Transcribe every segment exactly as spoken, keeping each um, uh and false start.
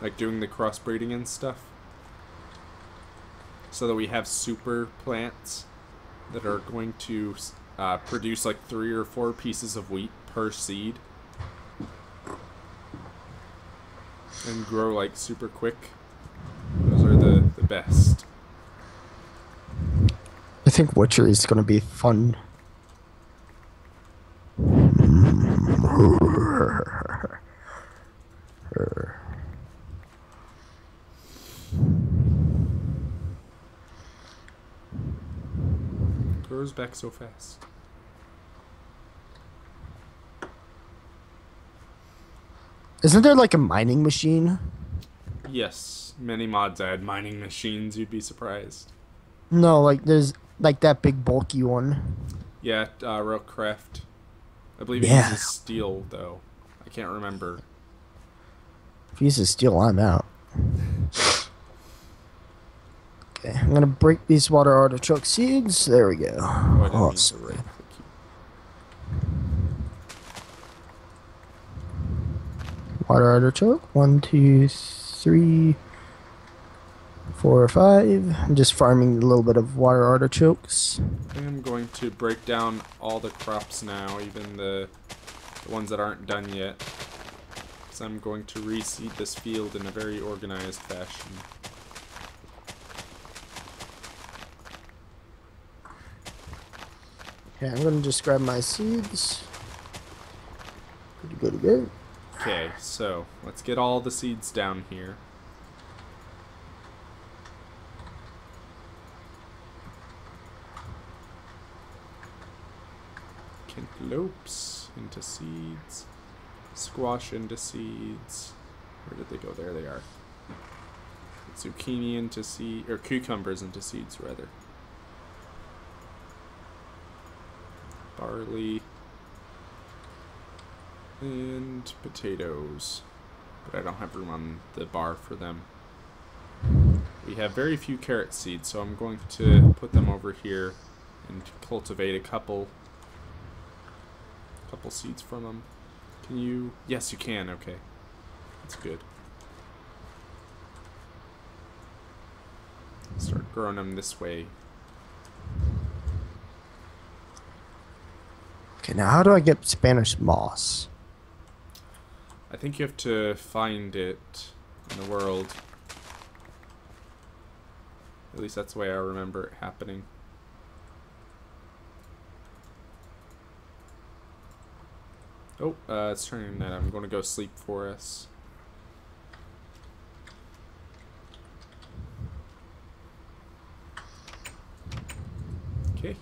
like doing the crossbreeding and stuff, so that we have super plants that are going to uh, produce like three or four pieces of wheat per seed and grow like super quick. Those are the, the best. I think Witchery is going to be fun. Grows back so fast. Isn't there like a mining machine? Yes, many mods add mining machines. You'd be surprised. No, like there's like that big bulky one. Yeah, uh, Rockcraft. I believe he yeah. uses steel though. I can't remember. If he uses steel, I'm out. Okay, I'm gonna break these water artichoke seeds. There we go. Oh, oh sorry. Water artichoke. One, two, three, four, five. I'm just farming a little bit of water artichokes. I'm going to break down all the crops now, even the, the ones that aren't done yet. Because I'm going to reseed this field in a very organized fashion. Okay, I'm going to just grab my seeds. Good, good, good. Okay, so let's get all the seeds down here. Cantaloupes into seeds. Squash into seeds. Where did they go? There they are. Zucchini into seed, or cucumbers into seeds, rather. Barley. And potatoes, but I don't have room on the bar for them. We have very few carrot seeds, so I'm going to put them over here and cultivate a couple couple seeds from them. Can you? Yes, you can. Okay, that's good. Start growing them this way. Okay, now how do I get Spanish moss? I think you have to find it in the world. At least that's the way I remember it happening. Oh, uh, it's turning night. I'm going to go sleep for us. Okay.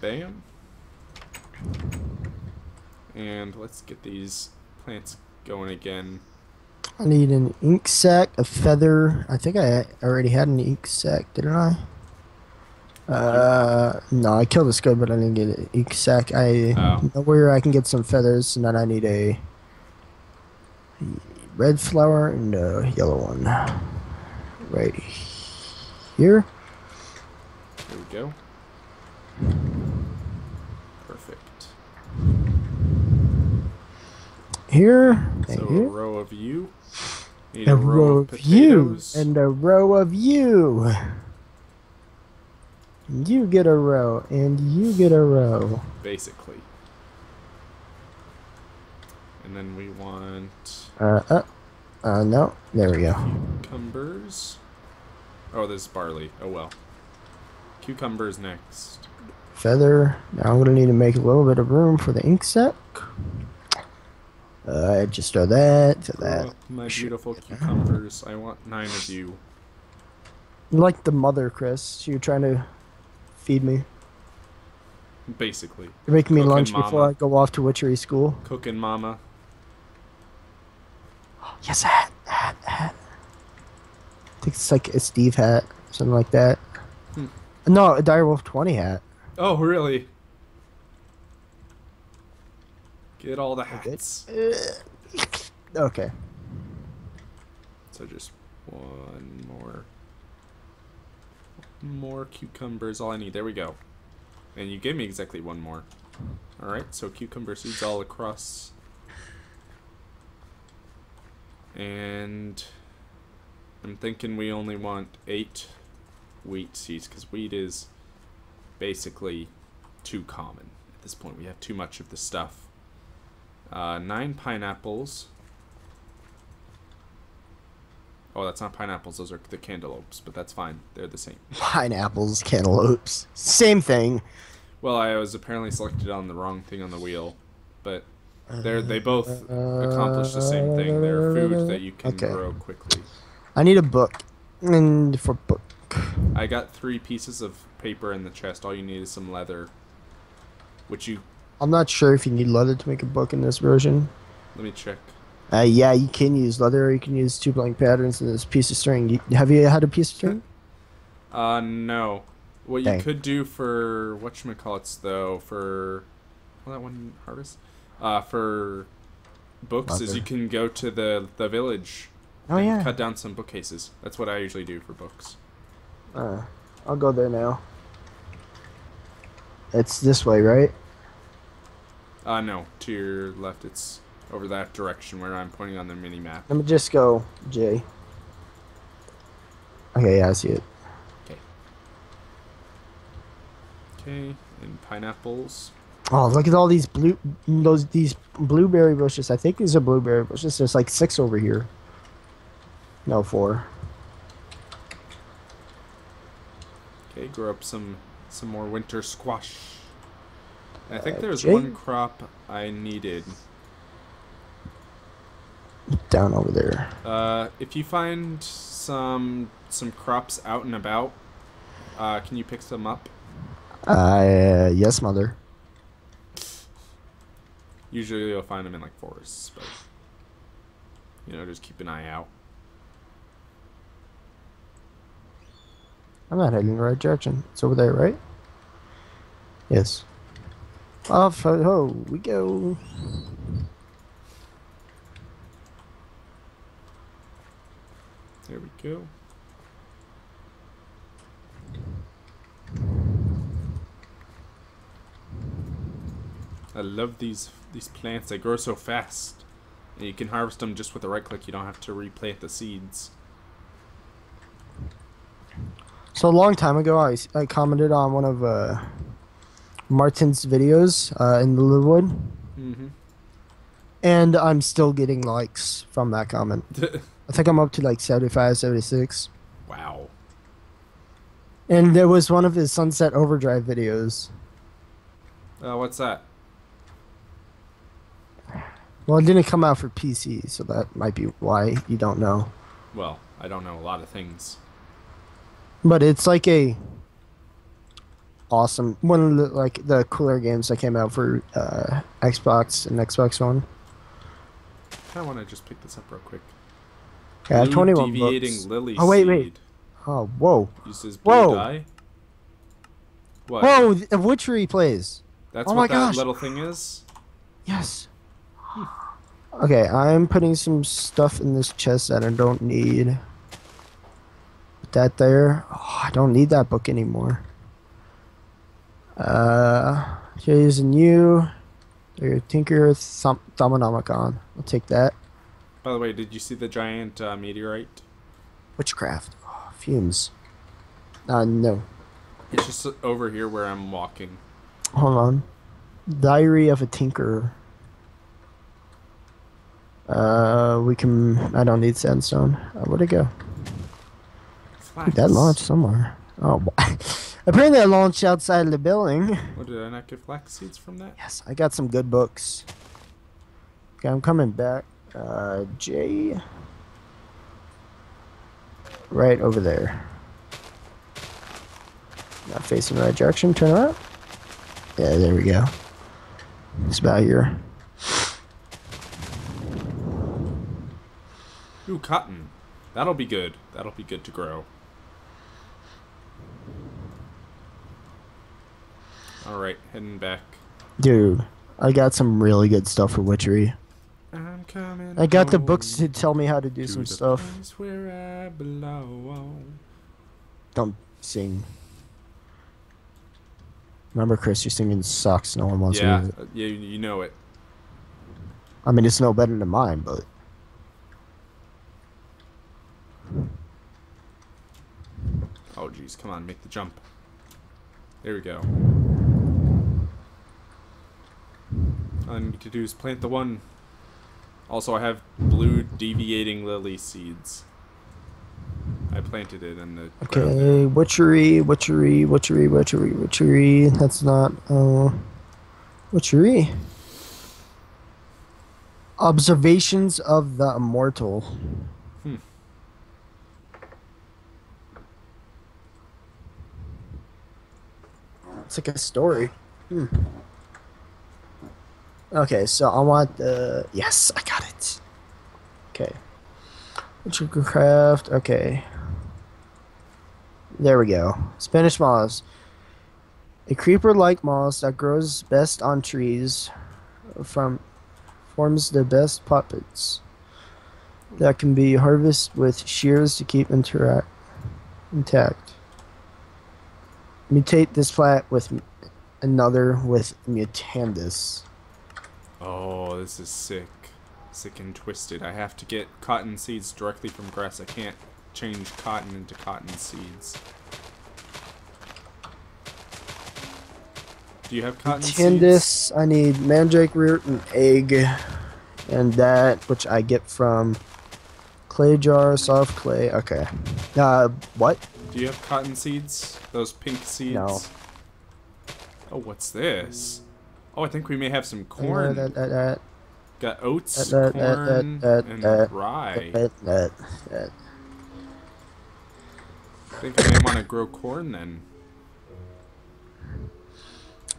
Bam. And let's get these plants going again. I need an ink sac, a feather. I think I already had an ink sac, didn't I? Uh, no, I killed a squid, but I didn't get an ink sac. I oh. know where I can get some feathers, and then I need a red flower and a yellow one. Right here. There we go. Here, so a here. row of you, need a, a row, row of, of you, and a row of you. You get a row, and you get a row. Basically. And then we want. Uh, uh, uh no, there we go. Cucumbers. Oh, there's barley. Oh well. Cucumbers next. Feather. Now I'm gonna need to make a little bit of room for the ink sac. Uh, I just throw that to that. Oh, my beautiful cucumbers. I want nine of you. Like the mother, Chris. You're trying to feed me. Basically. You're making me Cook lunch before I go off to Witchery school. Cooking mama. Oh, yes, hat, hat, hat. I think it's like a Steve hat, something like that. Hmm. No, a Dire Wolf twenty hat. Oh, really? Get all the hats. Okay. So just one more. More cucumbers, all I need. There we go. And you gave me exactly one more. Alright, so cucumber seeds all across And I'm thinking we only want eight wheat seeds, because wheat is basically too common at this point. We have too much of the stuff. Uh, nine pineapples. Oh, that's not pineapples. Those are the cantaloupes, but that's fine. They're the same. Pineapples, cantaloupes. Same thing. Well, I was apparently selected on the wrong thing on the wheel, but they're, they both accomplish the same thing. They're food that you can okay. grow quickly. I need a book. And for book. I got three pieces of paper in the chest. All you need is some leather, which you... I'm not sure if you need leather to make a book in this version. Let me check. Uh, yeah, you can use leather, or you can use two blank patterns and this piece of string. You, have you had a piece of string? Uh, no. What Dang. you could do for whatchamacallits, though, for... Well, that one harvest? Uh, for books leather. is you can go to the, the village oh, and yeah. cut down some bookcases. That's what I usually do for books. Uh, I'll go there now. It's this way, right? Uh, no. To your left, it's... over that direction where I'm pointing on the mini map. Let me just go, Jay. Okay, yeah, I see it. Okay. Okay, and pineapples. Oh, look at all these blue, those these blueberry bushes. I think these are blueberry bushes. There's like six over here. No, four. Okay, grow up some some more winter squash. I think uh, there's Jay? one crop I needed. Down over there. Uh, if you find some some crops out and about, uh, can you pick some up? Uh, yes, mother. Usually you'll find them in like forests, but you know, just keep an eye out. I'm not heading in the right direction. It's over there, right? Yes. Off ho ho we go. There we go. I love these these plants. They grow so fast. And you can harvest them just with a right click. You don't have to replant the seeds. So a long time ago, I, I commented on one of uh, Martin's videos uh, in the Littlewood. Mm-hmm. And I'm still getting likes from that comment. I think I'm up to like seventy-five, seventy-six. Wow. And there was one of his Sunset Overdrive videos. Uh, what's that? Well, it didn't come out for P C, so that might be why you don't know. Well, I don't know a lot of things. But it's like a awesome one of the like the cooler games that came out for uh, Xbox and Xbox One. I kind of want to just pick this up real quick. Yeah, twenty-one deviating lily oh wait, seed. wait. Oh, whoa. Uses blue whoa. dye. What? Whoa, the witchery plays. That's oh what my that gosh. little thing is. Yes. Okay, I'm putting some stuff in this chest that I don't need. Put that there. Oh, I don't need that book anymore. Uh, here's a new Tinker Thumb Thumbnomicon. I'll take that. By the way, did you see the giant uh, meteorite? Witchcraft. Oh, fumes. Uh, no. It's just over here where I'm walking. Hold on. Diary of a Tinker. Uh, we can... I don't need sandstone. Uh, where'd it go? Dude, that launched somewhere. Oh, apparently I launched outside of the building. What, did I not get flax seeds from that? Yes, I got some good books. Okay, I'm coming back. Uh, Jay, right over there. Not facing the right direction. Turn around. Yeah, there we go. It's about here. Ooh, cotton. That'll be good. That'll be good to grow. All right, heading back. Dude, I got some really good stuff for witchery. I'm coming I got the books to tell me how to do to some stuff. Where I belong. Don't sing. Remember, Chris, your singing sucks. No one wants yeah, to hear it. Yeah, you know it. I mean, it's no better than mine, but... trees. Come on, make the jump. There we go. All I need to do is plant the one. Also, I have blue deviating lily seeds. I planted it in the... Okay, witchery, witchery, witchery, witchery, witchery. That's not... Uh, witchery. Observations of the Immortal. Hmm. It's like a story. Hmm. Okay, so I want the... Yes, I got it. Okay. Craft. Okay. There we go. Spanish moss. A creeper-like moss that grows best on trees from... forms the best puppets that can be harvested with shears to keep interact intact. Mutate this plant with another with Mutandis. Oh, this is sick. Sick and twisted. I have to get cotton seeds directly from grass. I can't change cotton into cotton seeds. Do you have cotton Mutandis, seeds? I need mandrake root and egg, and that, which I get from clay jar, soft clay. Okay. Uh, what? Do you have cotton seeds? Those pink seeds? No. Oh, what's this? Oh, I think we may have some corn. That, that, that. Got oats, that, that, corn, that, that, that, and that, rye. That, that, that. I think I may want to grow corn then.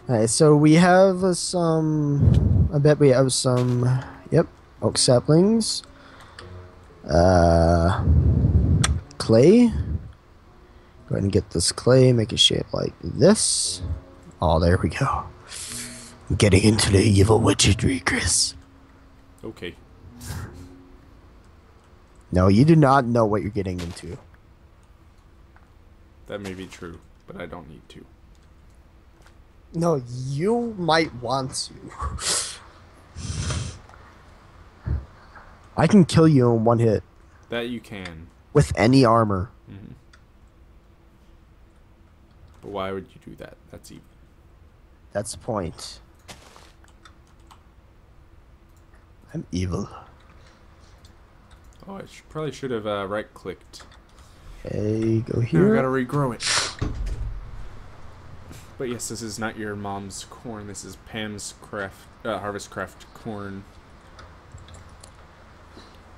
Alright, so we have uh, some, I bet we have some, yep, oak saplings, uh, clay, go ahead and get this clay, make a shape like this, oh, there we go, I'm getting into the evil witchery, Chris. Okay. No, you do not know what you're getting into. That may be true, but I don't need to. No, you might want to. I can kill you in one hit. That you can. With any armor. Mm-hmm. But why would you do that? That's evil. That's the point. I'm evil. Oh, I should, probably should have uh, right-clicked. Okay, go here. Now I gotta regrow it. But yes, this is not your mom's corn. This is Pam's craft, uh, Harvest Craft corn.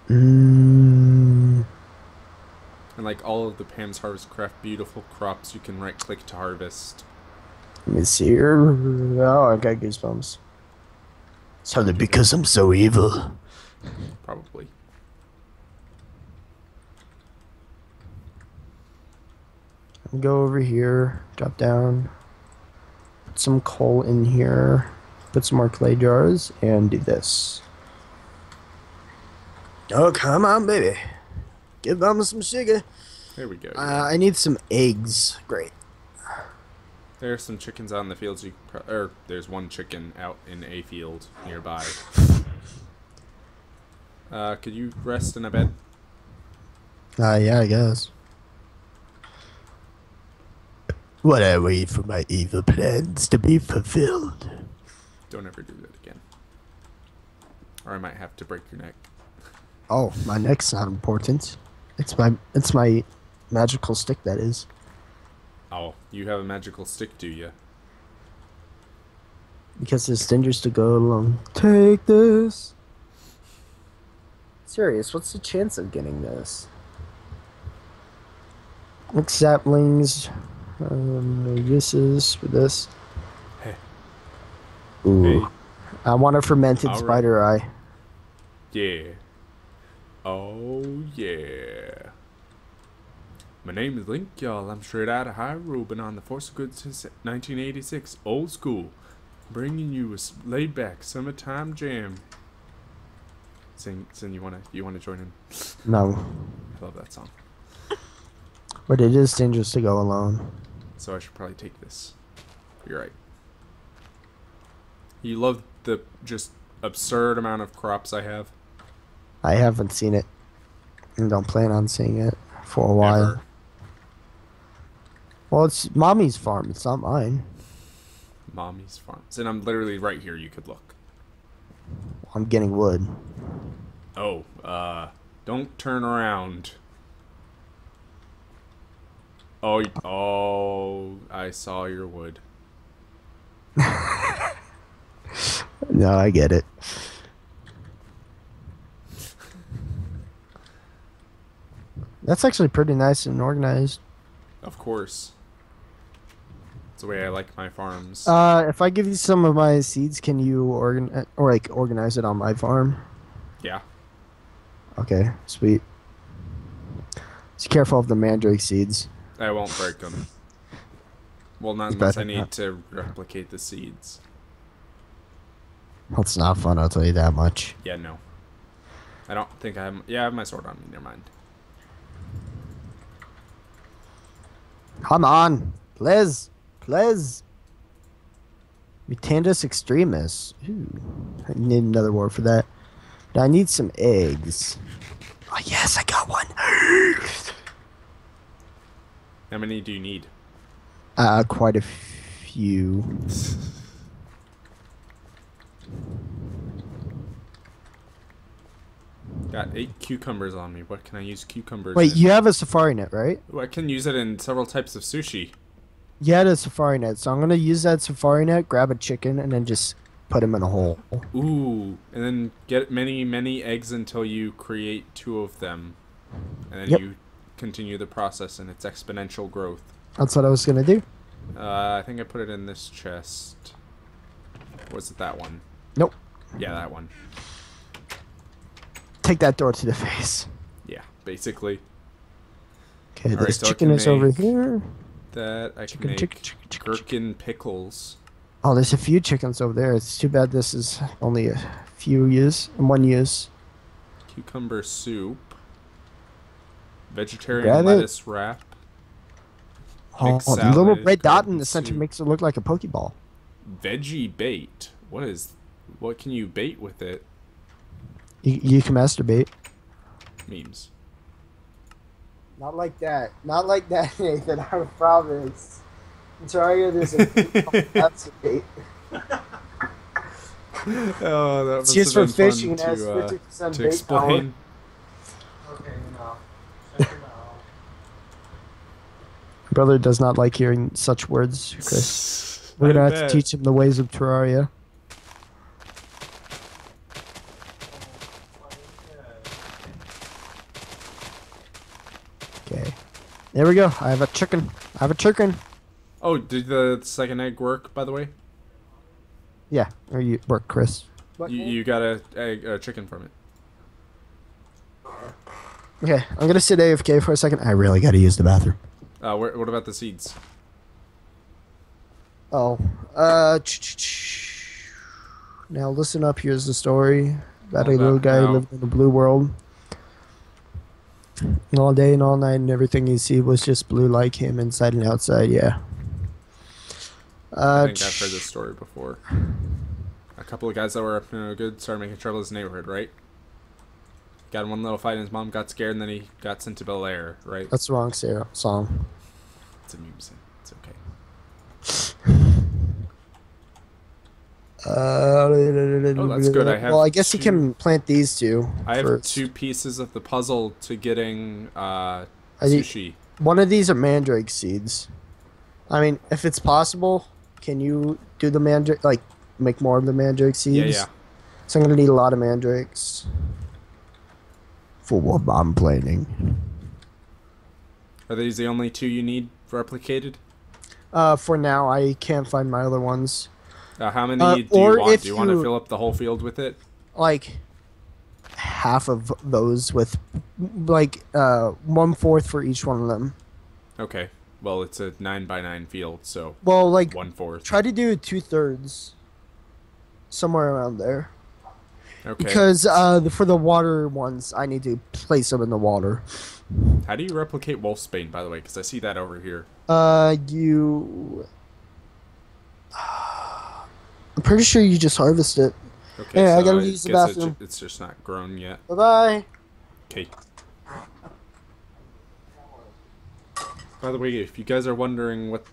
Mm. And like all of the Pam's Harvest Craft beautiful crops, you can right-click to harvest. Let me see here. Oh, I got goosebumps. It's probably because I'm so evil. Probably. Go over here. Drop down. Some coal in here, put some more clay jars, and do this. Oh, come on, baby. Give Mama some sugar. There we go. Uh, I need some eggs. Great. There are some chickens out in the fields. You or there's one chicken out in a field nearby. uh, could you rest in a bed? Uh, yeah, I guess. What I wait for my evil plans to be fulfilled. Don't ever do that again. Or I might have to break your neck. Oh, my neck's not important. It's my it's my magical stick, that is. Oh, you have a magical stick, do you? Because there's dangers to go along. Take this. Serious, what's the chance of getting this? Like saplings. Um, uses for this. Hey. Ooh. Hey. I want a fermented right. Spider eye. Yeah. Oh, yeah. My name is Link, y'all. I'm straight out of Hyrule, been on the Force of Good since nineteen eighty-six. Old school. Bringing you a laid back summertime jam. Sing, Sin, you wanna, you wanna join in? No. I love that song. But it is dangerous to go alone. So I should probably take this. You're right. You love the just absurd amount of crops I have? I haven't seen it. And don't plan on seeing it for a while. Ever. Well, it's mommy's farm. It's not mine. Mommy's farms. And I'm literally right here. You could look. I'm getting wood. Oh, uh, don't turn around. Oh, oh, I saw your wood. No, I get it. That's actually pretty nice and organized. Of course. That's the way I like my farms. Uh, if I give you some of my seeds, can you organ or like organize it on my farm? Yeah. Okay, sweet. Just careful of the mandrake seeds. I won't break them. Well, not unless I need to replicate the seeds. That's not fun, I'll tell you that much. Yeah, no. I don't think I have... Yeah, I have my sword on me. Never mind. Come on. Please. Please. Mutandis Extremis. Ooh. I need another word for that. Now I need some eggs. Oh, yes, I got one. How many do you need? Uh, quite a few. Got eight cucumbers on me. What can I use cucumbers Wait, in? You have a safari net, right? Well, I can use it in several types of sushi. You had a safari net, so I'm going to use that safari net, grab a chicken, and then just put him in a hole. Ooh. And then get many, many eggs until you create two of them. And then yep. you continue the process and its exponential growth. That's what I was going to do. Uh, I think I put it in this chest. Was it that one? Nope. Yeah, that one. Take that door to the face. Yeah, basically. Okay, this right, so chicken is over here. That I chicken, can make chicken, chicken, chicken, gherkin pickles. Oh, there's a few chickens over there. It's too bad this is only a few use and one use. Cucumber soup. Vegetarian Grab lettuce it. wrap. Oh, oh salad, the little red dot in the center soup. makes it look like a Pokeball. Veggie bait. What is? What can you bait with it? You, you can masturbate. Memes. Not like that. Not like that, Nathan. I promise. In Terraria, there's a masturbate. Oh, that was just for fishing. To, has uh, fifty percent to bait explain. Power. Okay, no. Check it out. My brother does not like hearing such words, Chris. We're gonna I have bet. to teach him the ways of Terraria. There we go. I have a chicken. I have a chicken. Oh, did the second egg work, by the way? Yeah, or you work, Chris. You, you got a, egg, a chicken from it. Okay, I'm gonna sit A F K for a second. I really gotta use the bathroom. Uh, wh what about the seeds? Oh, uh, ch -ch -ch. Now listen up. Here's the story about a little guy who lived in the blue world. And all day and all night and everything you see was just blue like him inside and outside, yeah. Uh, I think I've heard this story before. A couple of guys that were up to no good started making trouble in his neighborhood, right? Got in one little fight and his mom got scared and then he got sent to Bel Air, right? That's the wrong song. It's a music. It's okay. Uh, oh, that's good. I have well, I guess two, you can plant these two. I have first. two pieces of the puzzle to getting uh, sushi. One of these are mandrake seeds. I mean, if it's possible, can you do the mandrake, like, make more of the mandrake seeds? Yeah, yeah. So I'm going to need a lot of mandrakes for what I'm planning. Are these the only two you need replicated? Uh, for now, I can't find my other ones. Uh, how many uh, do you want? Do you, you want to fill up the whole field with it? Like, half of those with, like, uh, one-fourth for each one of them. Okay. Well, it's a nine by nine field, so well, like, one-fourth. Try to do two-thirds. Somewhere around there. Okay. Because uh, the, for the water ones, I need to place them in the water. How do you replicate wolfsbane, by the way? Because I see that over here. Uh, you... I'm pretty sure you just harvest it. Okay, yeah, so I gotta I use the bathroom. It's just not grown yet. Bye bye. Okay. By the way, if you guys are wondering what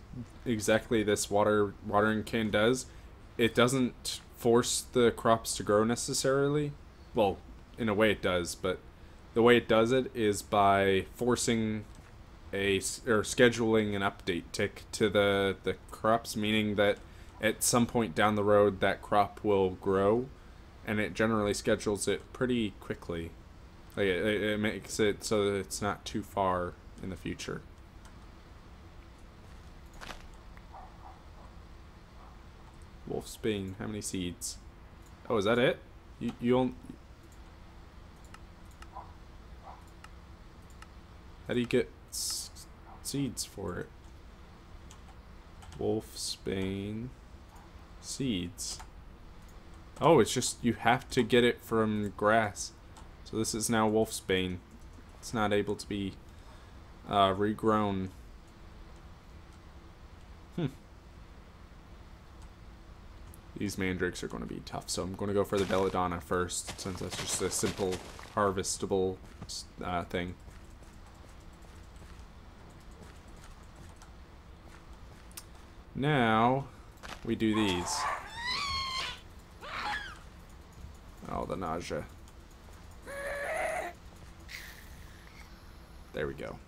exactly this water watering can does, it doesn't force the crops to grow necessarily. Well, in a way it does, but the way it does it is by forcing a or scheduling an update tick to the the crops, meaning that at some point down the road that crop will grow, and it generally schedules it pretty quickly. Like it, it makes it so that it's not too far in the future. Wolfsbane, how many seeds? Oh, is that it? You you only. How do you get s seeds for it? Wolfsbane seeds. Oh, it's just you have to get it from grass. So this is now Wolfsbane. It's not able to be uh, regrown. Hmm. These mandrakes are going to be tough, so I'm going to go for the belladonna first, since that's just a simple harvestable uh, thing. Now we do these. Oh, the nausea. There we go.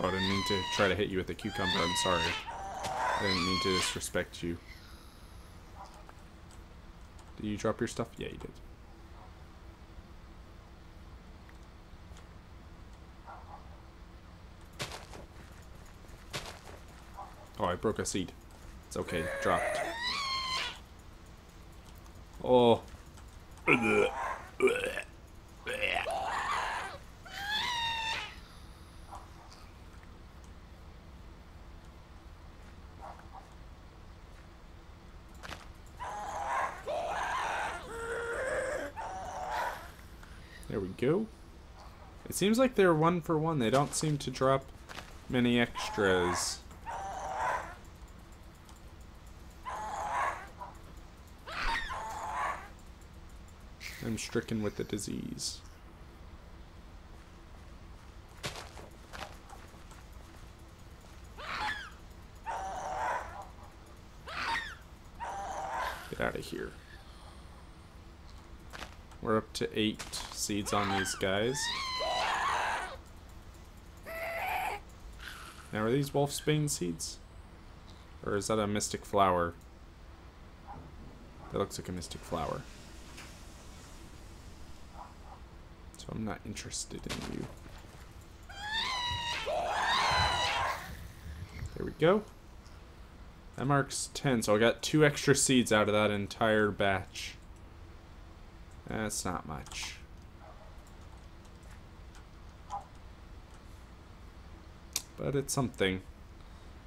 Oh, I didn't mean to try to hit you with a cucumber. I'm sorry. I didn't mean to disrespect you. Did you drop your stuff? Yeah, you did. Oh, I broke a seed. It's okay. Dropped. Oh. There we go. It seems like they're one for one. They don't seem to drop many extras. I'm stricken with the disease. Get out of here. We're up to eight seeds on these guys. Now, are these wolfsbane seeds? Or is that a mystic flower? That looks like a mystic flower. I'm not interested in you. There we go. That marks ten, so I got two extra seeds out of that entire batch. That's not much. But it's something.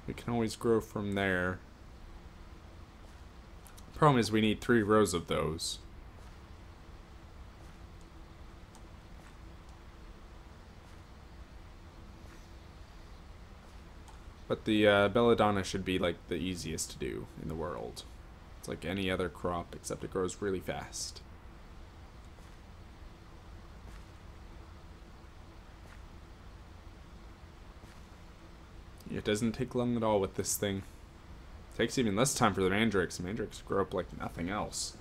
We can always grow from there. Problem is we need three rows of those. But the uh, belladonna should be like the easiest to do in the world. It's like any other crop, except it grows really fast. It doesn't take long at all with this thing. It takes even less time for the mandrakes. Mandrakes grow up like nothing else.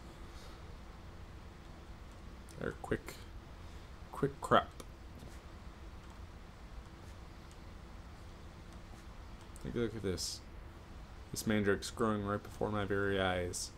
They're quick, quick crop. Take a look at this. This mandrake's growing right before my very eyes.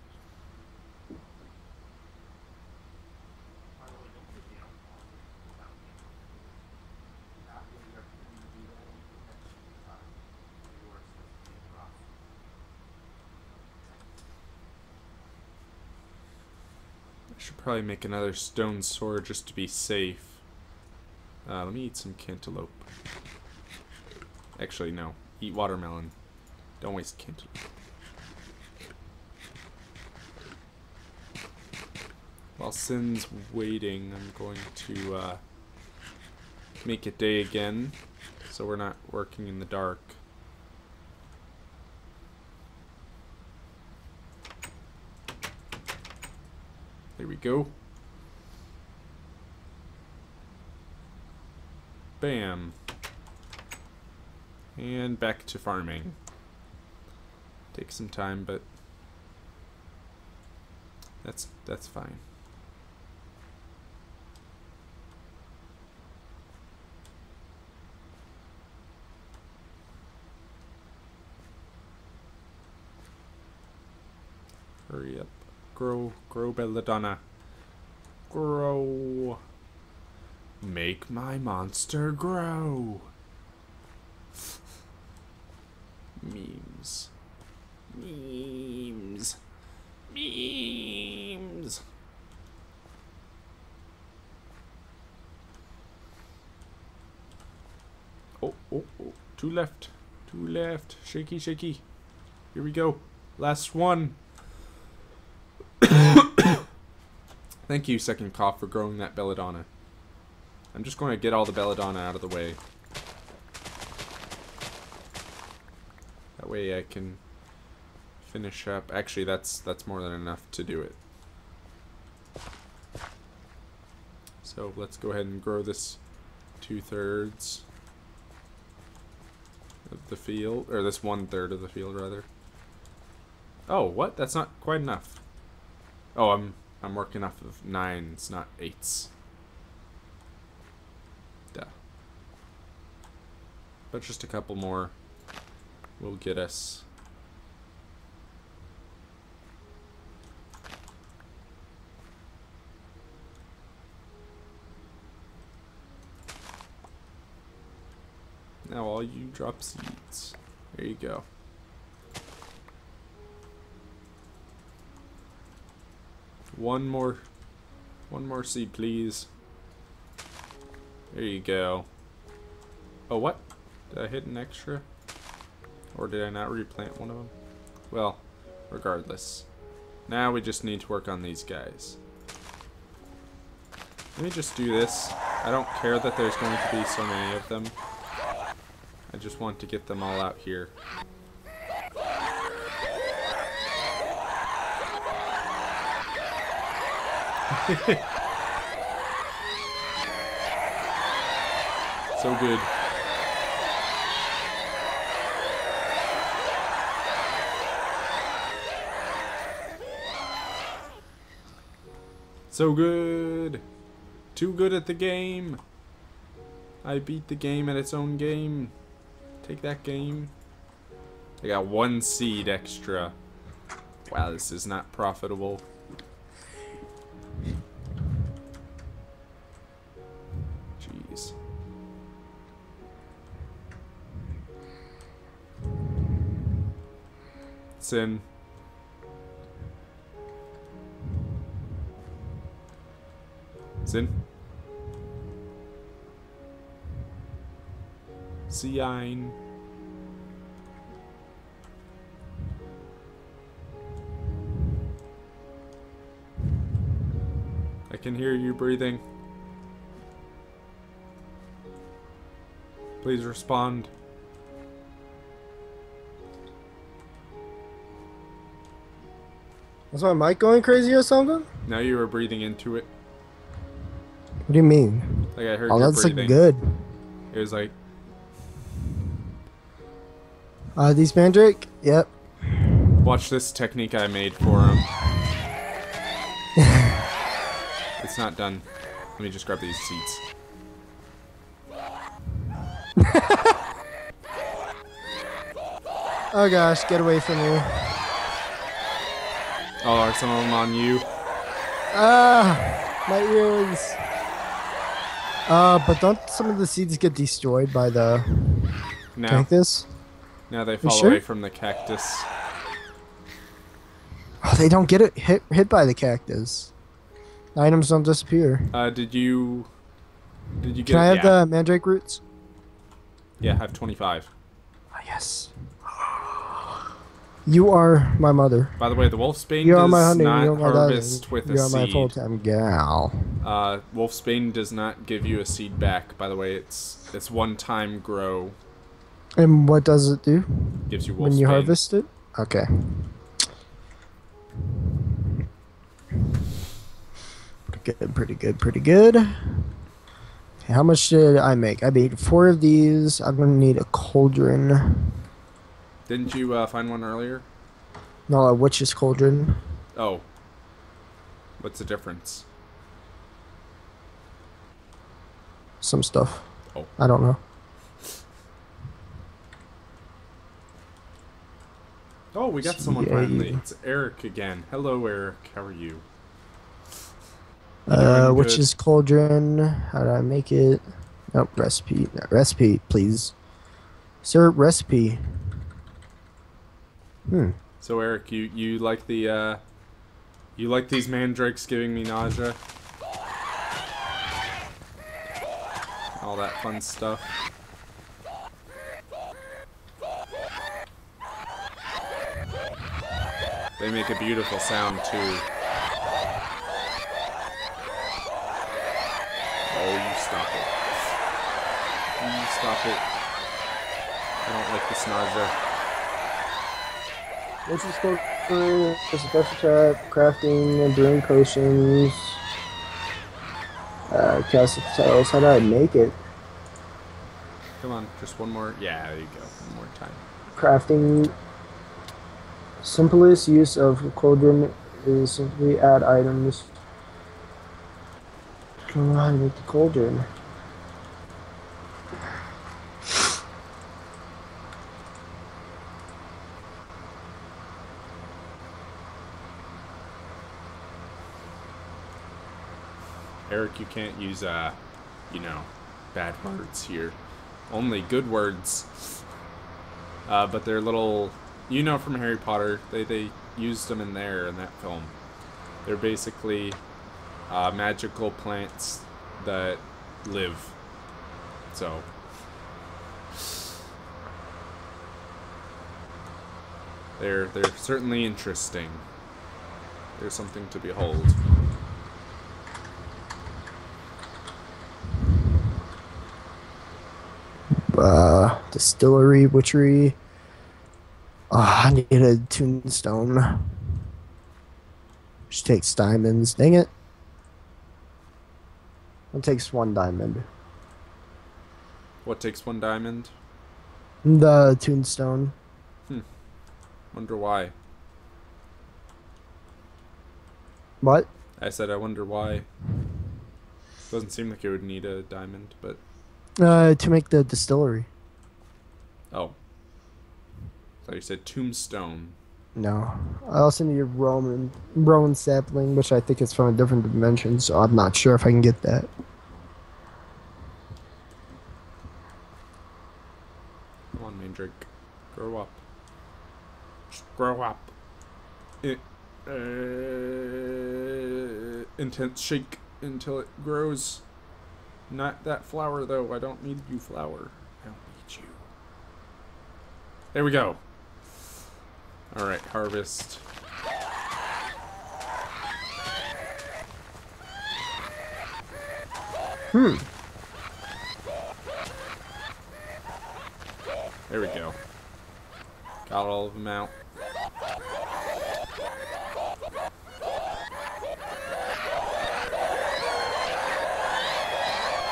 I should probably make another stone sword just to be safe. Uh, let me eat some cantaloupe. Actually, no. Eat watermelon. Don't waste candy. While Sin's waiting, I'm going to uh, make it day again, so we're not working in the dark. There we go. Bam. And back to farming. Takes some time, but that's that's fine. Hurry up. Grow, grow, belladonna. Grow. Make my monster grow. Memes. Memes. Memes. Oh, oh, oh. Two left. Two left. Shaky, shaky. Here we go. Last one. Thank you, Second Cough, for growing that belladonna. I'm just going to get all the belladonna out of the way. That way I can finish up. Actually, that's that's more than enough to do it. So let's go ahead and grow this two-thirds of the field. Or this one-third of the field, rather. Oh, what? That's not quite enough. Oh, I'm... I'm working off of nines, not eights. Duh. But just a couple more will get us. Now all you drop seeds. There you go. One more, one more seed, please. There you go. Oh, what? Did I hit an extra? Or did I not replant one of them? Well, regardless. Now we just need to work on these guys. Let me just do this. I don't care that there's going to be so many of them. I just want to get them all out here. So good. So good. Too good at the game. I beat the game at its own game. Take that, game. I got one seed extra. Wow, this is not profitable. Jeez. Sin. Sin. Cine. I can hear you breathing. Please respond. Was my mic going crazy or something? No, you were breathing into it. What do you mean? Like I heard oh, your that's breathing. Like good. It was like. Uh, these mandrake? Yep. Watch this technique I made for him. It's not done. Let me just grab these seeds. Oh gosh, get away from me. Oh, are some of them on you? Ah, my earrings. Uh, but don't some of the seeds get destroyed by the no. cactus? No, they fall you sure? away from the cactus. Oh, they don't get it hit, hit by the cactus. Items don't disappear. Uh, did you... Did you get Can I have yeah. the mandrake roots? Yeah, I have twenty-five. Oh, yes. You are my mother. By the way, the wolfsbane you does my honey, not you harvest with you a seed. You are my full-time gal. Uh, wolfsbane does not give you a seed back. By the way, it's it's one-time grow. And what does it do? It gives you wolfsbane. When you harvest it? Okay. Good, pretty good, pretty good. Okay, how much did I make? I made four of these. I'm gonna need a cauldron. Didn't you uh, find one earlier? No, a witch's cauldron. Oh. What's the difference? Some stuff. Oh. I don't know. Oh, we got someone finally. It's Eric again. Hello, Eric. How are you? Uh, witch's cauldron. How do I make it? Nope, recipe. No, recipe, please. Sir, recipe. Hmm. So, Eric, you, you like the, uh... You like these mandrakes giving me nausea? All that fun stuff. They make a beautiful sound, too. Oh, you stop it. You stop it. I don't like this nausea. What's this called? It's a special trap, crafting, brewing potions, uh, cast of tiles. How do I make it? Come on, just one more. Yeah, there you go. One more time. Crafting. Simplest use of cauldron is simply add items. Come on, make the cauldron. Eric, you can't use, uh, you know, bad words here. Only good words. Uh, but they're little... You know from Harry Potter, they, they used them in there, in that film. They're basically uh, magical plants that live. So. They're, they're certainly interesting. They're something to behold. Uh, distillery, witchery... Oh, I need a tombstone. Which takes diamonds. Dang it. What takes one diamond? What takes one diamond? The tombstone. Hmm. Wonder why. What? I said I wonder why. Doesn't seem like you would need a diamond, but... Uh, to make the distillery. Oh. So you said tombstone. No. I also need a Roman, Rowan sapling, which I think is from a different dimension, so I'm not sure if I can get that. Come on, Mandrake. Grow up. Just grow up. It, uh, intense shake until it grows. Not that flower, though. I don't need you, flower. I don't need you. There we go. Alright, harvest. Hmm. There we go. Got all of them out.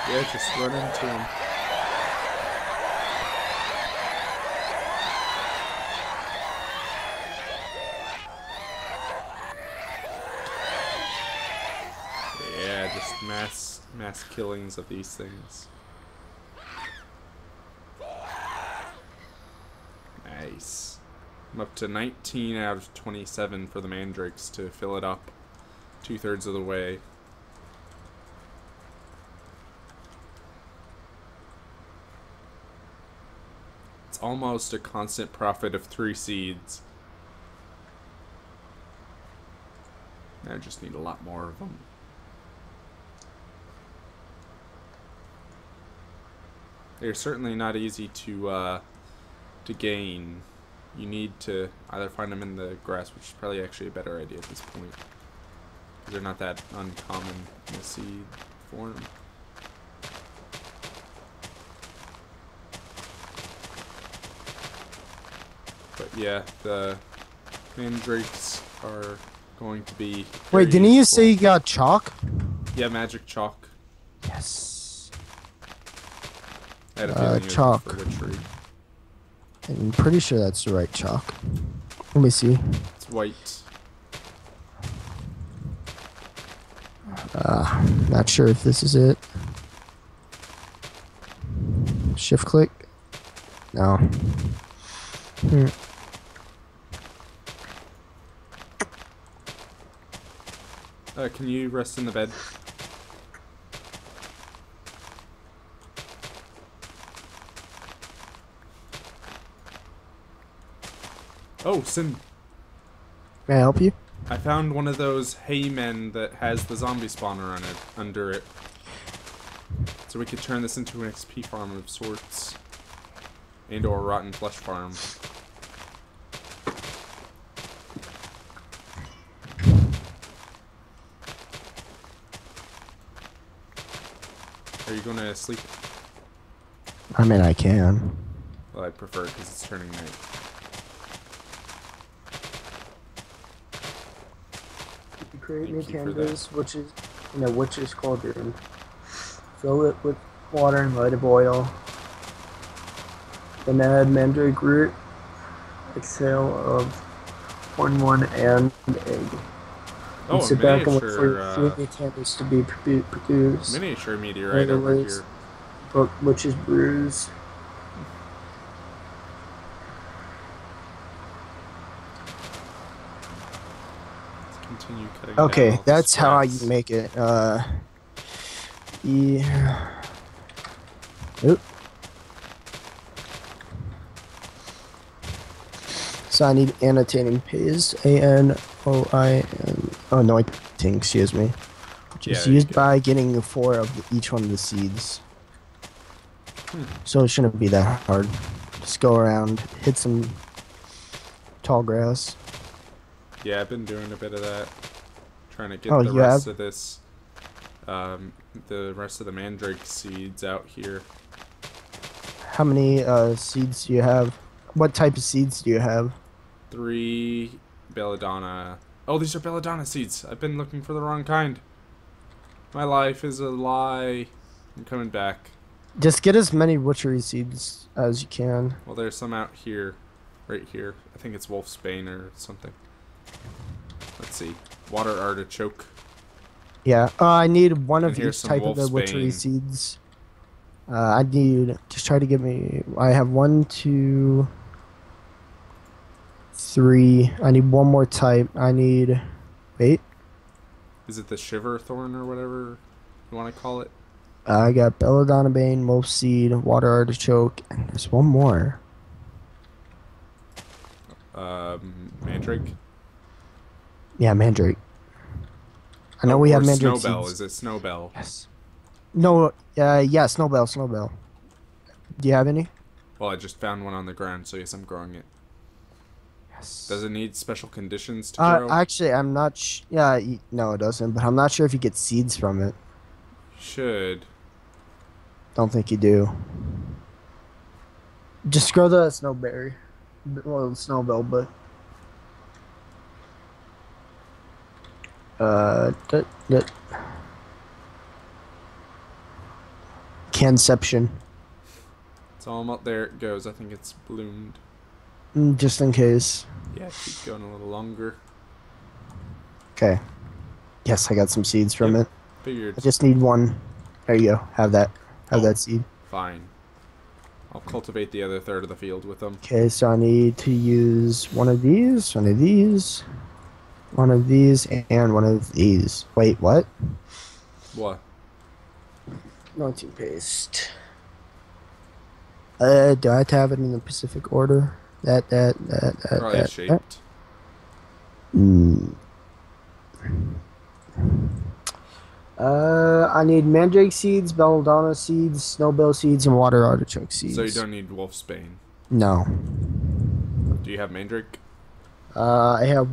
Yeah, just run into them. Mass, mass killings of these things. Nice. I'm up to nineteen out of twenty-seven for the mandrakes to fill it up two-thirds of the way. It's almost a constant profit of three seeds. I just need a lot more of them. They're certainly not easy to uh, to gain. You need to either find them in the grass, which is probably actually a better idea at this point. They're not that uncommon in the seed form. But yeah, the mandrakes are going to be. Wait, didn't useful. You say you got chalk? Yeah, magic chalk. Yes. Uh, chalk. I'm pretty sure that's the right chalk. Let me see. It's white. Uh, not sure if this is it. Shift click? No. Hmm. Uh, can you rest in the bed? Oh, Sin. May I help you? I found one of those haymen that has the zombie spawner on it, under it. So we could turn this into an X P farm of sorts. And or a rotten flesh farm. Are you gonna sleep? I mean, I can. Well, I prefer it because it's turning night. Create new canvas, which is, you know, which is called your. Fill it with water and light of oil. Then add mandrake root, exhale of corn one and egg. Oh, and sit back and wait for uh, new canvas to be produced. Miniature meteorite over here. Book, which is brews. Okay, that's how I make it. Uh, yeah. Oop. So I need annotating paste. A N O I N. Oh, no, I think, excuse me. Which yeah, is used by getting four of each one of the seeds. Hmm. So it shouldn't be that hard. Just go around, hit some tall grass. Yeah, I've been doing a bit of that. Trying to get oh, the yeah. rest of this, um, the rest of the mandrake seeds out here. How many uh, seeds do you have? What type of seeds do you have? Three belladonna. Oh, these are belladonna seeds. I've been looking for the wrong kind. My life is a lie. I'm coming back. Just get as many witchery seeds as you can. Well, there's some out here, right here. I think it's Wolf's Bane or something. Let's see. Water artichoke. Yeah, uh, I need one of each type of the witchery seeds. Uh, I need... Just try to give me... I have one, two... Three. I need one more type. I need... Wait. Is it the shiver thorn or whatever you want to call it? Uh, I got belladonna bane, wolf seed, water artichoke, and there's one more. Um, mandrake? Yeah, mandrake. I know oh, we have mandrake snowbell. Seeds. Is it snowbell? Yes. No, uh, yeah, snowbell, snowbell. Do you have any? Well, I just found one on the ground, so yes, I'm growing it. Yes. Does it need special conditions to uh, grow? Actually, I'm not sh Yeah, no, it doesn't, but I'm not sure if you get seeds from it. Should. Don't think you do. Just grow the snowberry. Well, the snowbell, but... Uh, that, that. Canception. It's all up there. It goes. I think it's bloomed. Mm, just in case. Yeah, keep going a little longer. Okay. Yes, I got some seeds from yep. it. Figured. I just need one. There you go. Have that. Have oh, that seed. Fine. I'll cultivate the other third of the field with them. Okay, so I need to use one of these, one of these. One of these and one of these. Wait, what? What? Mounting paste. Uh, do I have to have it in the Pacific order? That, that, that, that, Probably that, shaped. that. Mm. Uh, I need mandrake seeds, belladonna seeds, snowbell seeds, and water artichoke seeds. So you don't need wolf's bane? No. Do you have mandrake? Uh, I have...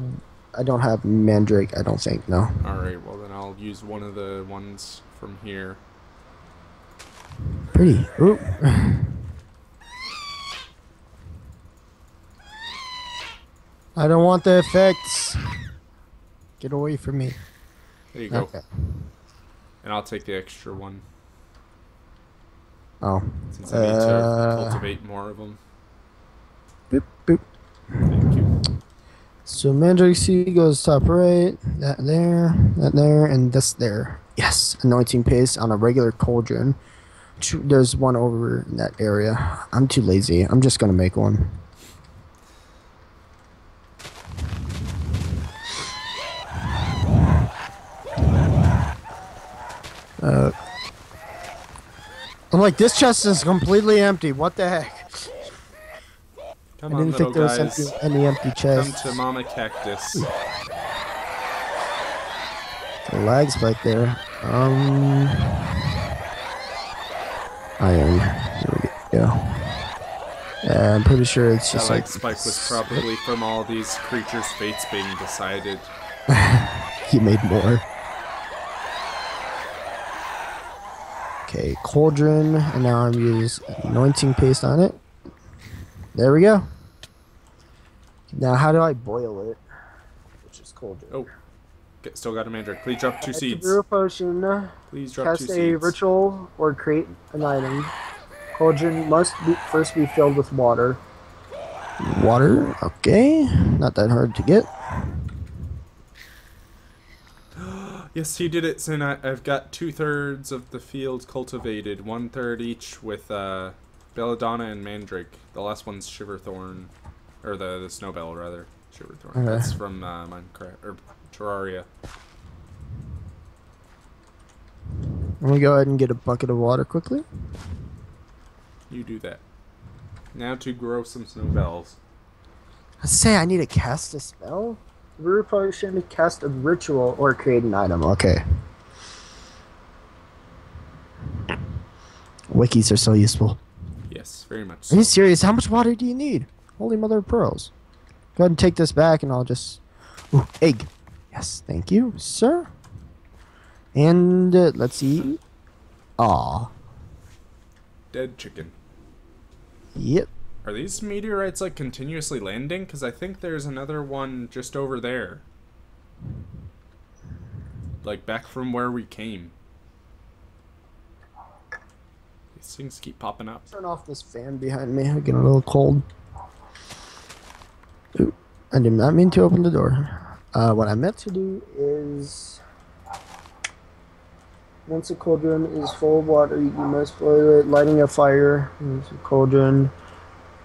I don't have mandrake, I don't think, no. Alright, well then I'll use one of the ones from here. Pretty. Oop. I don't want the effects. Get away from me. There you go. Okay. And I'll take the extra one. Oh. Since I need uh, to cultivate more of them. Boop, boop. Thank you. So magic seed goes top right, that there, that there, and this there. Yes, anointing paste on a regular cauldron. There's one over in that area. I'm too lazy. I'm just going to make one. Uh, I'm like, this chest is completely empty. What the heck? Come on, I didn't think there guys. was empty, any empty chests. Come to Mama Cactus. The lag's back there. Um, iron. There we go. Uh, I'm pretty sure it's just like, like Spike was probably from all these creatures' fates being decided. He made more. Okay, cauldron, and now I'm using anointing paste on it. There we go. Now, how do I boil it? Which is cauldron. Oh, get, still got a mandrake. Please drop two I seeds. Brew a potion. Please drop Cast two seeds. Cast a ritual or create an item. Cauldron must be, first be filled with water. Water? Okay. Not that hard to get. Yes, he did it, Sin. I, I've got two-thirds of the field cultivated, one-third each with uh, belladonna and mandrake. The last one's Shiverthorn, or the, the Snowbell, rather. Shiverthorn. Okay. That's from uh, Minecraft, or Terraria. Let me go ahead and get a bucket of water quickly. You do that. Now to grow some Snowbells. I say I need to cast a spell? Brew a potion, cast a ritual, or create an item. Okay. Wikis are so useful. Yes, very much so. Are you serious? How much water do you need? Holy mother of pearls. Go ahead and take this back and I'll just... Ooh, egg. Yes, thank you, sir. And uh, let's see. Aw. Dead chicken. Yep. Are these meteorites, like, continuously landing? Because I think there's another one just over there. Like, back from where we came. These things keep popping up. Turn off this fan behind me. I'm getting a little cold. Ooh, I did not mean to open the door. Uh, what I meant to do is... Once a cauldron is full of water, you must boil it. Lighting a fire. Once a cauldron...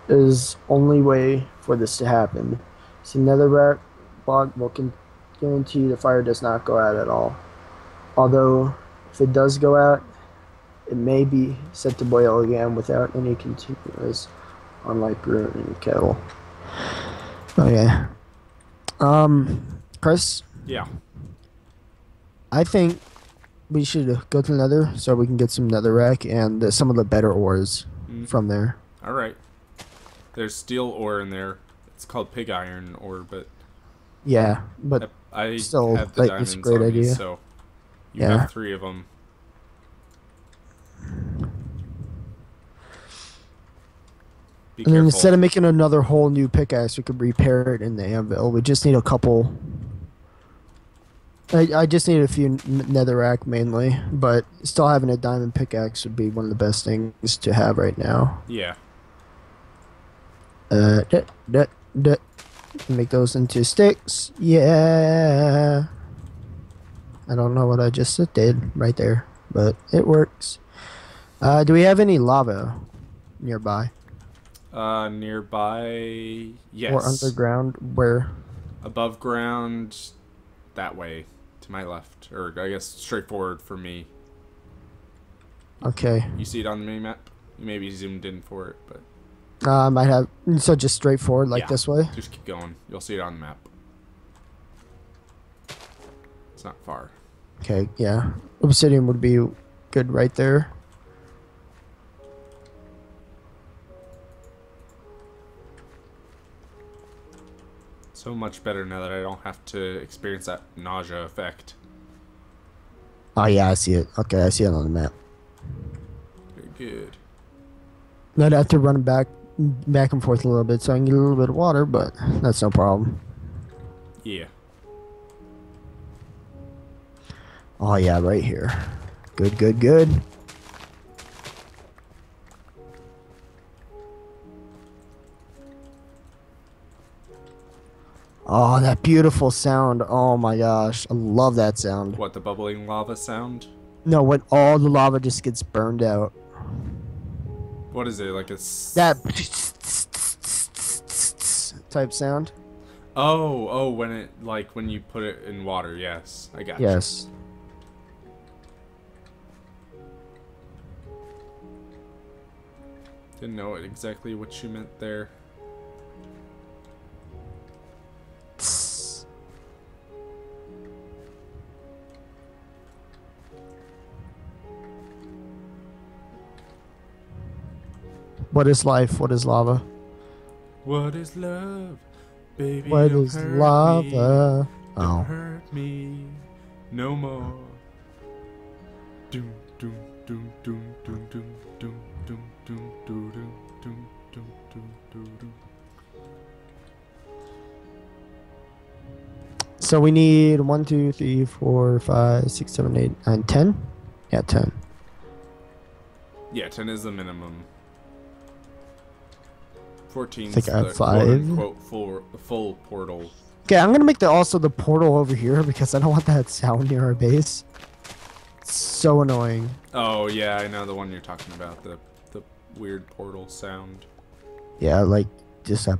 is only way for this to happen. So netherrack block will guarantee the fire does not go out at all. Although, if it does go out, it may be set to boil again without any continuous unlike brewing kettle. Okay. Um, Chris? Yeah? I think we should go to nether so we can get some netherrack and uh, some of the better ores mm. from there. Alright. There's steel ore in there. It's called pig iron ore, but yeah, but I, I still have the like, diamonds great on idea. Me, so you yeah. have three of them. Be and careful. Then instead of making another whole new pickaxe, we could repair it in the anvil. We just need a couple. I I just need a few netherrack mainly, but still having a diamond pickaxe would be one of the best things to have right now. Yeah. Uh, duh, duh, duh. Make those into sticks. Yeah. I don't know what I just did right there, but it works. Uh, do we have any lava nearby? Uh, nearby, yes. Or underground, where? Above ground, that way, to my left, or I guess straight forward for me. Okay. You see it on the mini map? You maybe zoomed in for it, but. Uh, I might have, so just straightforward, like yeah, this way? Just keep going. You'll see it on the map. It's not far. Okay, yeah. Obsidian would be good right there. So much better now that I don't have to experience that nausea effect. Oh, yeah, I see it. Okay, I see it on the map. Very good. I'd have to run back back and forth a little bit so I can get a little bit of water, but that's no problem. Yeah. Oh yeah, right here. Good, good, good. Oh, that beautiful sound. Oh my gosh. I love that sound. What, the bubbling lava sound? No, when all the lava just gets burned out. What is it? Like a... that... type sound? Oh, oh, when it... like, when you put it in water. Yes, I got yes. you. Yes. Didn't know exactly what you meant there. What is life? What is lava? What is love? Baby, what is lava? Me. Don't oh. hurt me no more. Doom, doom, doom, doom, doom, doom, doom, doom, doom, doom, doom, doom, doom, doom. So we need one, two, three, four, five, six, seven, eight, nine, ten? Yeah, ten. Yeah, ten is the minimum. fourteen I think I have five. Quote, unquote, full, full portal. Okay, I'm gonna make the also the portal over here because I don't want that sound near our base. It's so annoying. Oh yeah, I know the one you're talking about, the the weird portal sound. Yeah, like just that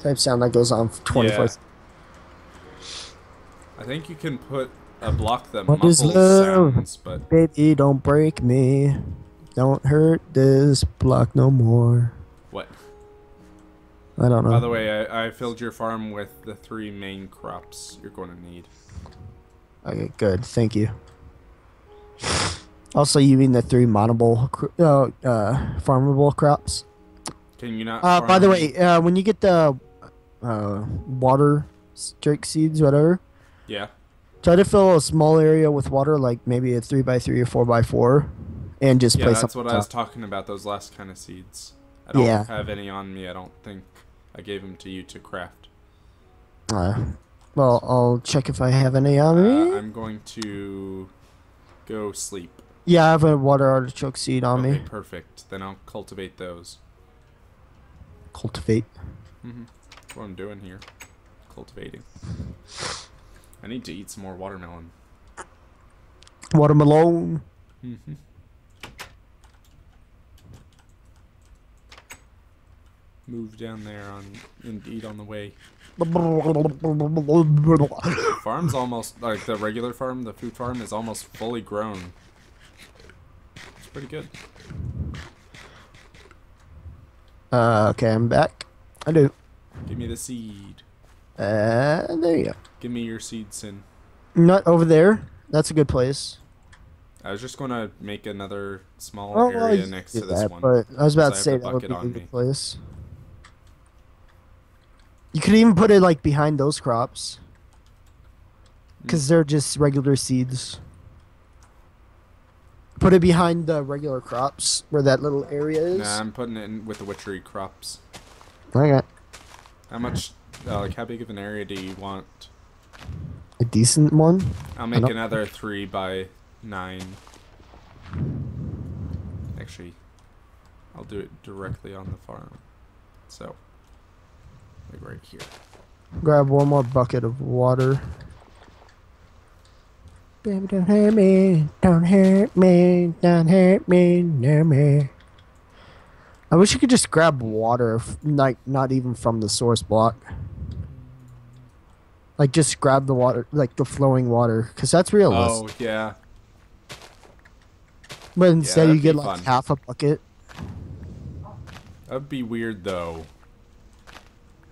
type sound that goes on for twenty-four. Yeah. I think you can put a block that what muffles is love? sounds, but baby, don't break me. Don't hurt this block no more. What? I don't know. By the way, I, I filled your farm with the three main crops you're going to need. Okay, good. Thank you. Also, you mean the three monable, uh, uh, farmable crops? Can you not? Uh, by the way, uh, when you get the uh, water drake seeds, whatever. Yeah. Try to fill a small area with water, like maybe a three by three or four by four. And just yeah, place that's what top. I was talking about, those last kind of seeds. I don't yeah. have any on me, I don't think. I gave them to you to craft. Uh, well, I'll check if I have any on me. Uh, I'm going to go sleep. Yeah, I have a water artichoke seed on okay, me. Perfect. Then I'll cultivate those. Cultivate? Mm-hmm. That's what I'm doing here. Cultivating. I need to eat some more watermelon. Watermelon? Mm-hmm. Move down there on Indeed on the way. Farm's almost like the regular farm, the food farm is almost fully grown. It's pretty good. Uh, okay, I'm back. I do. Give me the seed. Uh, there you go. Give me your seed, Sin. Not over there. That's a good place. I was just gonna make another small well, area well, next to this that, one. But I was about to say that would be a good place. You could even put it like behind those crops, because they're just regular seeds. Put it behind the regular crops where that little area is. Nah, I'm putting it in with the witchery crops. Okay. How much? Uh, like, how big of an area do you want? A decent one. I'll make another three by nine. Actually, I'll do it directly on the farm. So. Like right here. Grab one more bucket of water. Baby, don't hurt me. Don't hurt me. Don't hurt me. Near me. I wish you could just grab water, like not even from the source block. Like just grab the water, like the flowing water, because that's realistic. Oh yeah. But instead, yeah, you get like fun. half a bucket. That'd be weird though.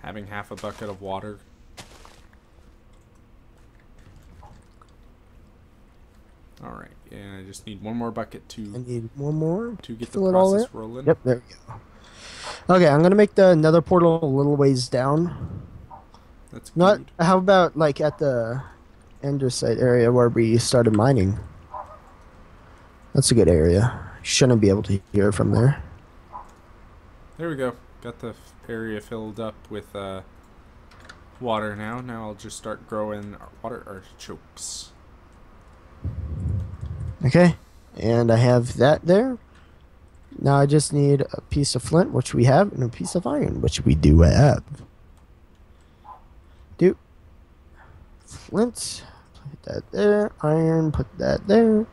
Having half a bucket of water. Alright, and I just need one more bucket to... I need one more to get Fill the process rolling. Yep, there we go. Okay, I'm going to make the nether portal a little ways down. That's good. Not, how about, like, at the Endersite area where we started mining? That's a good area. Shouldn't be able to hear from there. There we go. Got the area filled up with uh, water now. Now I'll just start growing water artichokes. Okay, and I have that there. Now I just need a piece of flint, which we have, and a piece of iron, which we do have. Do flint, put that there, iron, put that there.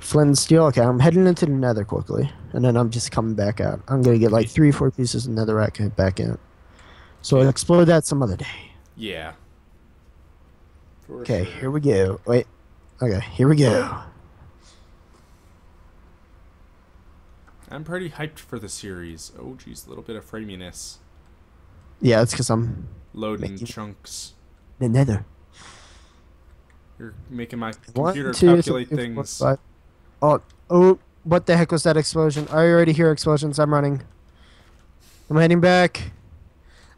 Flint and steel. Okay, I'm heading into the nether quickly, and then I'm just coming back out. I'm going to get like three, four pieces of netherrack and back in. So I'll explore that some other day. Yeah. For okay, sure. Here we go. Wait. Okay, here we go. I'm pretty hyped for the series. Oh, geez, a little bit of framiness. Yeah, it's because I'm loading chunks. The nether. You're making my computer One, two, calculate three, things. Four, oh, oh, what the heck was that explosion? I already hear explosions. I'm running. I'm heading back.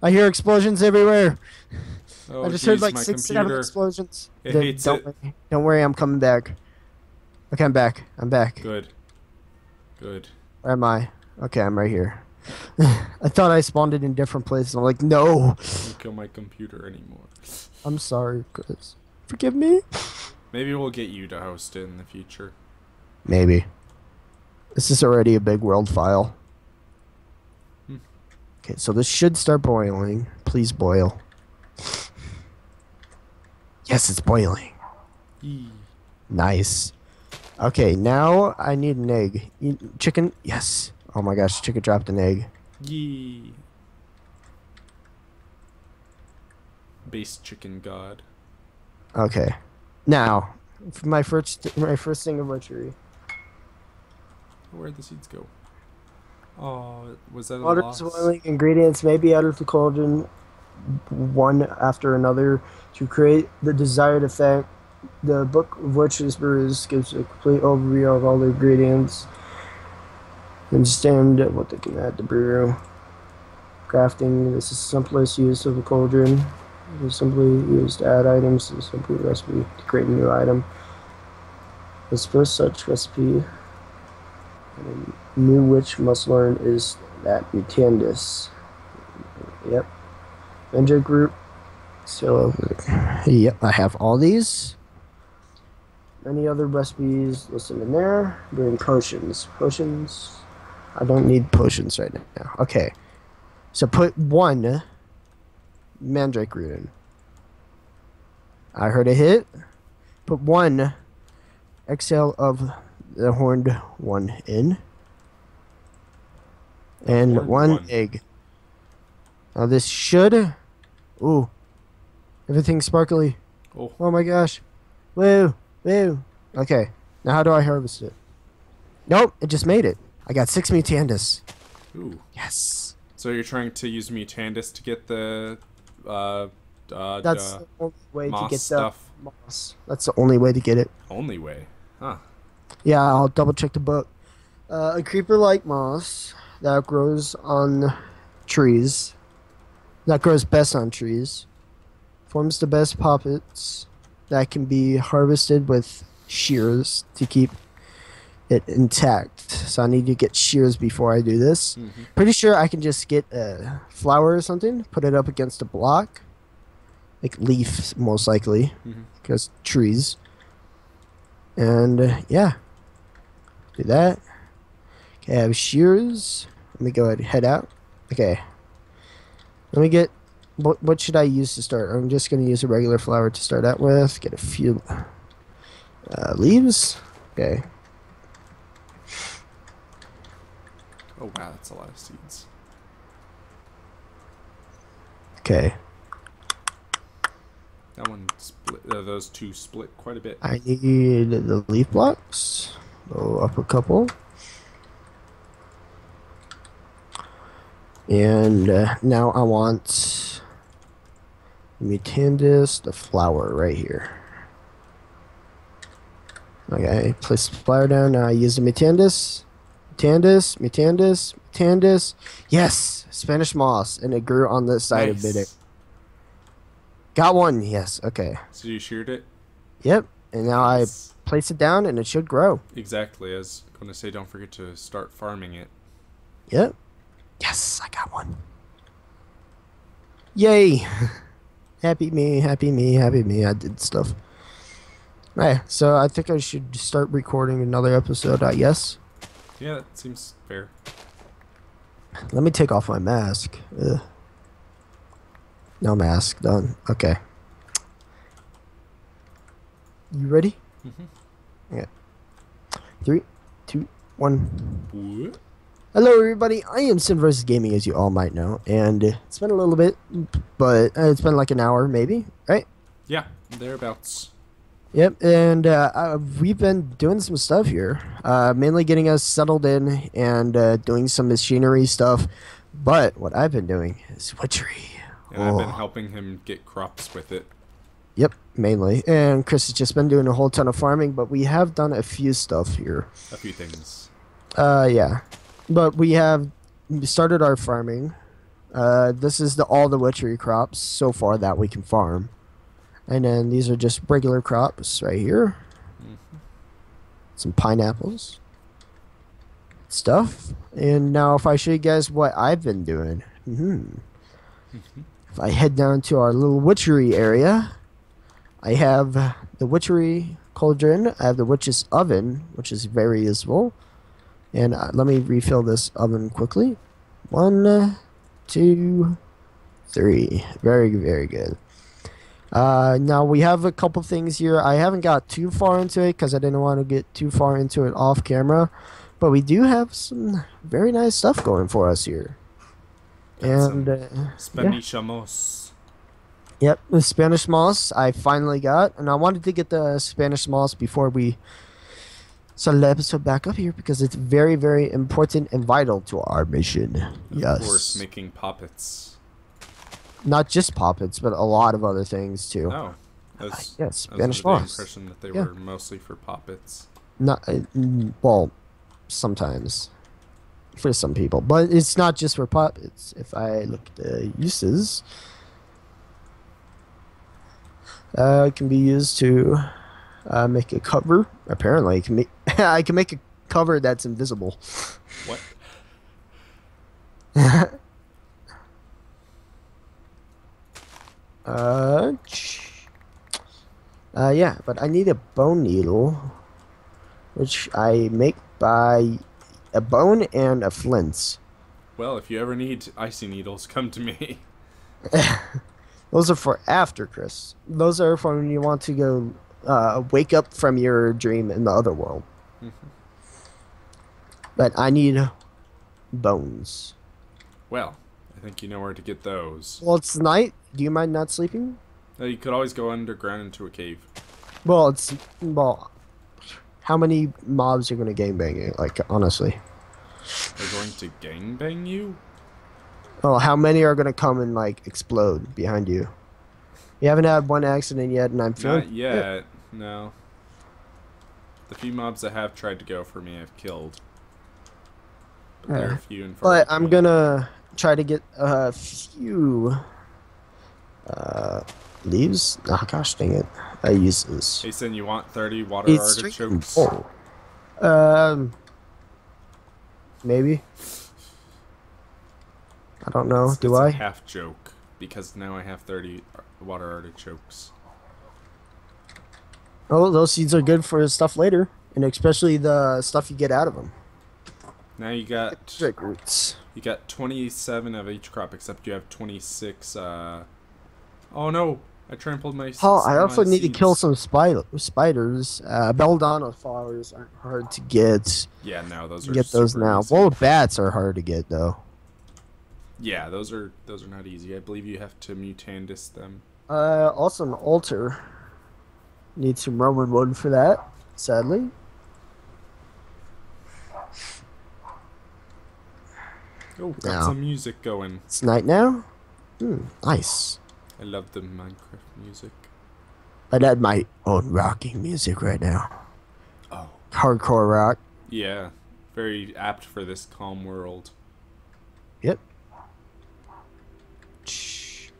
I hear explosions everywhere. Oh, I just geez, heard like six seven explosions. It the, hates don't, it. Worry. don't worry, I'm coming back. Okay, I'm back. I'm back. Good. Good. Where am I? Okay, I'm right here. I thought I spawned it in different places. I'm like, no. I can't kill my computer anymore. I'm sorry, Chris. Forgive me. Maybe we'll get you to host it in the future. Maybe. This is already a big world file. Hmm. Okay, so this should start boiling. Please boil. Yes, it's boiling. Yee. Nice. Okay, now I need an egg. Chicken? Yes. Oh my gosh, chicken dropped an egg. Yee. Base chicken god. Okay, now for my first my first thing of Witchery. Where'd the seeds go? Oh, was that a water loss? Boiling ingredients may be added to cauldron one after another to create the desired effect. The Book of Witches Brews gives a complete overview of all the ingredients. Understand what they can add to brew. Crafting. This is the simplest use of a cauldron. Simply used to add items to a simple recipe to create a new item. The first such recipe and a new witch must learn is that Mutandis. Yep. Avenger group. So, yep, I have all these. Any other recipes listed in there? Bring potions. Potions. I don't need potions right now. Okay. So put one mandrake root in. I heard a hit. Put one exhale of the horned one in. And one, one egg. Now this should... Ooh. Everything's sparkly. Oh. Oh my gosh. Woo. Woo. Okay. Now how do I harvest it? Nope. It just made it. I got six Mutandis. Ooh. Yes. So you're trying to use Mutandis to get the... Uh, uh, That's duh. the only way moss to get stuff. the moss. That's the only way to get it. Only way, huh? Yeah, I'll double check the book. Uh, a creeper-like moss that grows on trees, that grows best on trees, forms the best poppets that can be harvested with shears to keep it intact. So I need to get shears before I do this. Mm-hmm. Pretty sure I can just get a flower or something, put it up against a block, like leaf most likely, mm-hmm. because trees. And uh, yeah, do that. Okay, I have shears. Let me go ahead and head out. Okay, let me get. What, what should I use to start? I'm just going to use a regular flower to start out with. Get a few uh, leaves. Okay. Oh wow, that's a lot of seeds. Okay. That one split. Uh, those two split quite a bit. I need the leaf blocks. Go up a couple. And uh, now I want Mutandis, the flower right here. Okay, place the flower down. Now I use the Mutandis. Mutandis, Mutandis, Mutandis. Yes, Spanish moss, and it grew on the side nice. of it. Got one. Yes. Okay. So you sheared it. Yep. And now nice. I place it down, and it should grow. Exactly. I was going to say, don't forget to start farming it. Yep. Yes, I got one. Yay! Happy me, happy me, happy me. I did stuff. All right. So I think I should start recording another episode, I guess. Yeah, that seems fair. Let me take off my mask. Ugh. No mask, done. Okay. You ready? Mm-hmm. Yeah. Three, two, one. What? Hello, everybody. I am Sin versus. Gaming, as you all might know, and it's been a little bit, but it's been like an hour, maybe, right? Yeah, thereabouts. Yep, and uh, we've been doing some stuff here, uh, mainly getting us settled in and uh, doing some machinery stuff, but what I've been doing is witchery. And oh. I've been helping him get crops with it. Yep, mainly. And Chris has just been doing a whole ton of farming, but we have done a few stuff here. A few things. Uh, yeah. But we have started our farming. Uh, this is the all the witchery crops so far that we can farm. And then these are just regular crops right here. Mm-hmm. Some pineapples. Stuff. And now if I show you guys what I've been doing. Mm-hmm. Mm-hmm. If I head down to our little witchery area, I have the witchery cauldron. I have the witch's oven, which is very useful. And uh, let me refill this oven quickly. One, two, three. Very, very good. Uh, now we have a couple things here. I haven't got too far into it because I didn't want to get too far into it off camera, but we do have some very nice stuff going for us here. Got and uh, Spanish yeah. moss. Yep, the Spanish moss I finally got, and I wanted to get the Spanish moss before we started the episode back up here because it's very, very important and vital to our mission. Of yes, course, making poppets. Not just poppets, but a lot of other things too. Oh, yes, yeah, Spanish moss. Impression that they yeah. were mostly for poppets. Not uh, well, sometimes for some people, but it's not just for poppets. If I look at the uses, uh, it can be used to uh, make a cover. Apparently, it can be I can make a cover that's invisible. What? Uh, uh, yeah, but I need a bone needle, which I make by a bone and a flint. Well, if you ever need icy needles, come to me. Those are for after, Chris. Those are for when you want to go uh, wake up from your dream in the other world. Mm-hmm. But I need bones. Well, I think you know where to get those. Well, it's night. Do you mind not sleeping? No, you could always go underground into a cave. Well, it's... Well, how many mobs are going to gangbang you? Like, honestly. They're going to gangbang you? Oh, how many are going to come and, like, explode behind you? You haven't had one accident yet, and I'm feeling... Not yet, yeah. No. The few mobs that have tried to go for me, I've killed. But yeah. There are few and far. But I'm going to... try to get a few uh, leaves. Oh, gosh dang it. I use this. Jason, you want thirty water it's artichokes? Um, maybe. I don't know. It's, Do it's I? A half joke because now I have thirty water artichokes. Oh, those seeds are good for stuff later, and especially the stuff you get out of them. Now you got roots. You got twenty-seven of each crop, except you have twenty-six. Uh... Oh no, I trampled my. Oh, I also need seeds. to kill some spider spiders. Uh, Belladonna flowers aren't hard to get. Yeah, no, those are. Get those now. Easy. Well, bats are hard to get though. Yeah, those are those are not easy. I believe you have to mutandis them. Uh, also an altar. Need some Roman wood for that. Sadly. Oh, got now. some music going. It's night now? Mm, nice. I love the Minecraft music. I'd add my own rocking music right now. Oh. Hardcore rock. Yeah. Very apt for this calm world. Yep.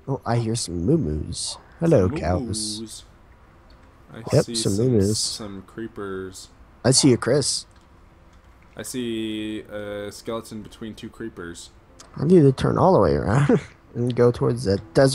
Oh, I hear some moo-moos. Hello, moo cows. I yep, see some moo-moos. Some creepers. I see you, Chris. I see a skeleton between two creepers. I need to turn all the way around and go towards that desert.